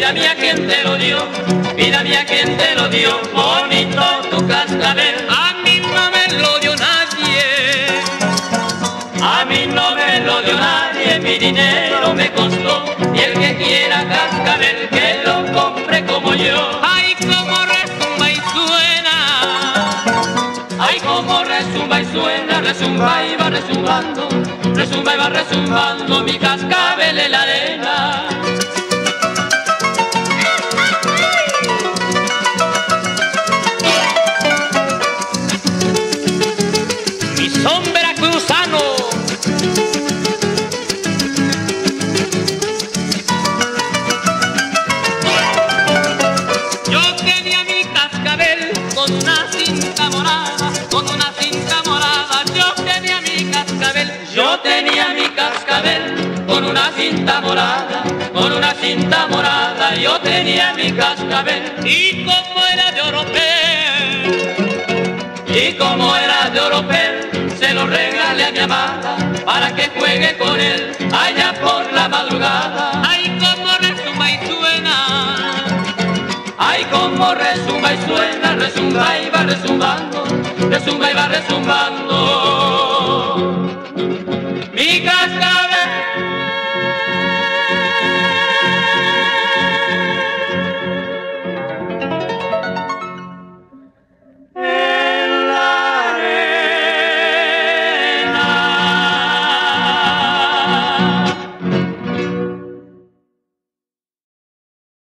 vida mía, ¿quién te lo dio? Vida mía, ¿quién te lo dio? Bonito tu cascabel. A mí no me lo dio nadie, a mí no me lo dio nadie, mi dinero me costó, y el que quiera cascabel que lo compre como yo. Ay, como resumba y suena, ay, como resumba y suena, resumba y va resumbando, resumba y va resumbando mi cascabel en la arena. Con una cinta morada yo tenía mi cascabel. Y como era de oropel, y como era de oropel, se lo regalé a mi amada para que juegue con él allá por la madrugada. Ay, como resuma y suena, ay, como resuma y suena, resumba y va resumbando, resumba y va resumbando